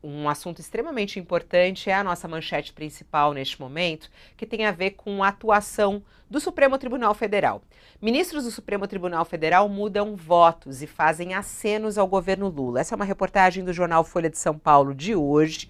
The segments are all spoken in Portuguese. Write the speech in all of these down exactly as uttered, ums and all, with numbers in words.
Um assunto extremamente importante é a nossa manchete principal neste momento, que tem a ver com a atuação do Supremo Tribunal Federal. Ministros do Supremo Tribunal Federal mudam votos e fazem acenos ao governo Lula. Essa é uma reportagem do jornal Folha de São Paulo de hoje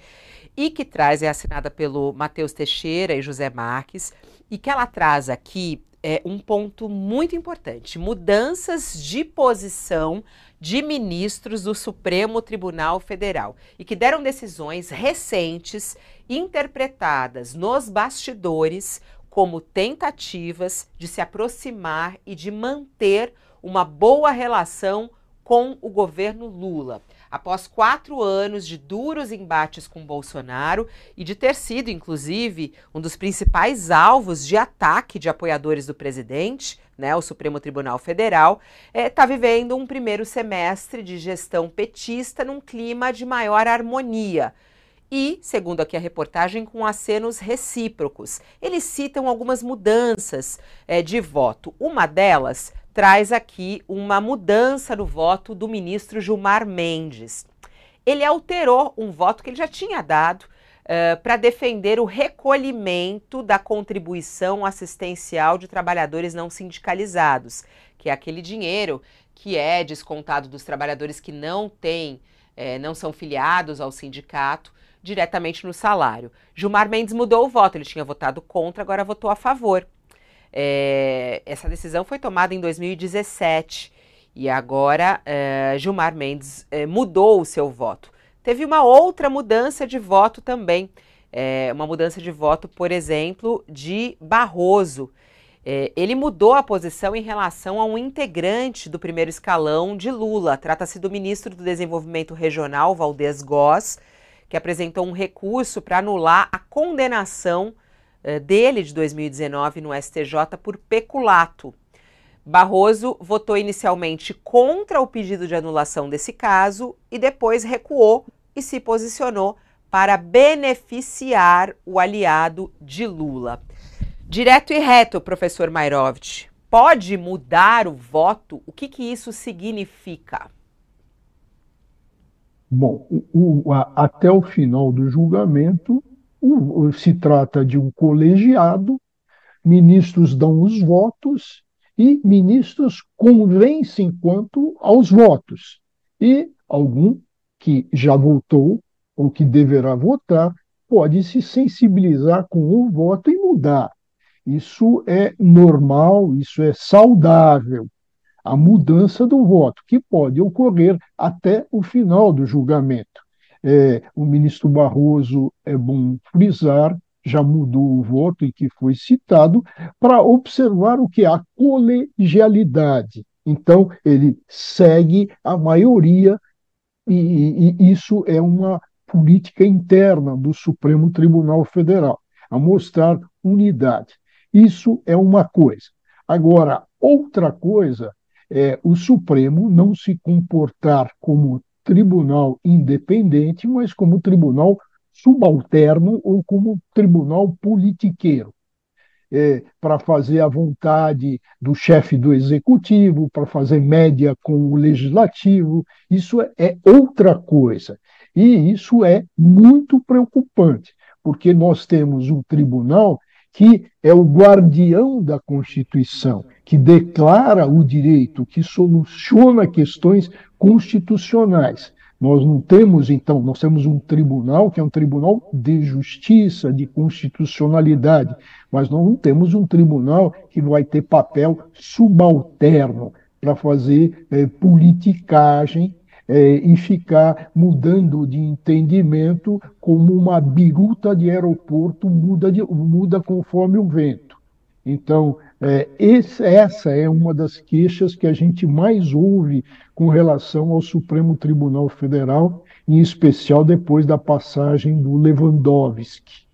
e que traz, é assinada pelo Matheus Teixeira e José Marques, e que ela traz aqui é, um ponto muito importante, mudanças de posição de ministros do Supremo Tribunal Federal e que deram decisões recentes interpretadas nos bastidores como tentativas de se aproximar e de manter uma boa relação com o governo Lula. Após quatro anos de duros embates com Bolsonaro e de ter sido, inclusive, um dos principais alvos de ataque de apoiadores do presidente, né, o Supremo Tribunal Federal, está vivendo um primeiro semestre de gestão petista num clima de maior harmonia. E, segundo aqui a reportagem, com acenos recíprocos. Eles citam algumas mudanças é, de voto. Uma delas traz aqui uma mudança no voto do ministro Gilmar Mendes. Ele alterou um voto que ele já tinha dado uh, para defender o recolhimento da contribuição assistencial de trabalhadores não sindicalizados, que é aquele dinheiro que é descontado dos trabalhadores que não têm, eh, não são filiados ao sindicato, diretamente no salário. Gilmar Mendes mudou o voto, ele tinha votado contra, agora votou a favor. É, essa decisão foi tomada em dois mil e dezessete e agora é, Gilmar Mendes é, mudou o seu voto. Teve uma outra mudança de voto também, é, uma mudança de voto, por exemplo, de Barroso. É, ele mudou a posição em relação a um integrante do primeiro escalão de Lula. Trata-se do ministro do Desenvolvimento Regional, Valdés Góes, que apresentou um recurso para anular a condenação dele de dois mil e dezenove no S T J por peculato. Barroso votou inicialmente contra o pedido de anulação desse caso e depois recuou e se posicionou para beneficiar o aliado de Lula. Direto e reto, professor Maierovitch, pode mudar o voto? O que que isso significa? Bom, o, o, a, até o final do julgamento, o, se trata de um colegiado, ministros dão os votos e ministros convencem quanto aos votos. E algum que já votou ou que deverá votar pode se sensibilizar com o voto e mudar. Isso é normal, isso é saudável. A mudança do voto, que pode ocorrer até o final do julgamento. É, o ministro Barroso, é bom frisar, já mudou o voto e que foi citado, para observar o que é a colegialidade. Então, ele segue a maioria e, e, e isso é uma política interna do Supremo Tribunal Federal, a mostrar unidade. Isso é uma coisa. Agora, outra coisa é o Supremo não se comportar como tribunal independente, mas como tribunal subalterno ou como tribunal politiqueiro, é, para fazer a vontade do chefe do executivo, para fazer média com o legislativo. Isso é outra coisa. E isso é muito preocupante, porque nós temos um tribunal que é o guardião da Constituição, que declara o direito, que soluciona questões constitucionais. Nós não temos, então, nós temos um tribunal que é um tribunal de justiça, de constitucionalidade, mas nós não temos um tribunal que vai ter papel subalterno para fazer é, politicagem É, e ficar mudando de entendimento como uma biruta de aeroporto muda, de, muda conforme o vento. Então, é, esse, essa é uma das queixas que a gente mais ouve com relação ao Supremo Tribunal Federal, em especial depois da passagem do Lewandowski.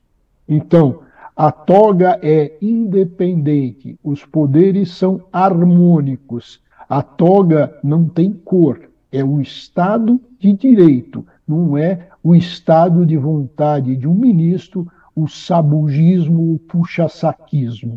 Então, a toga é independente, os poderes são harmônicos, a toga não tem cor. É o Estado de Direito, não é o estado de vontade de um ministro, o sabugismo, o puxa-saquismo.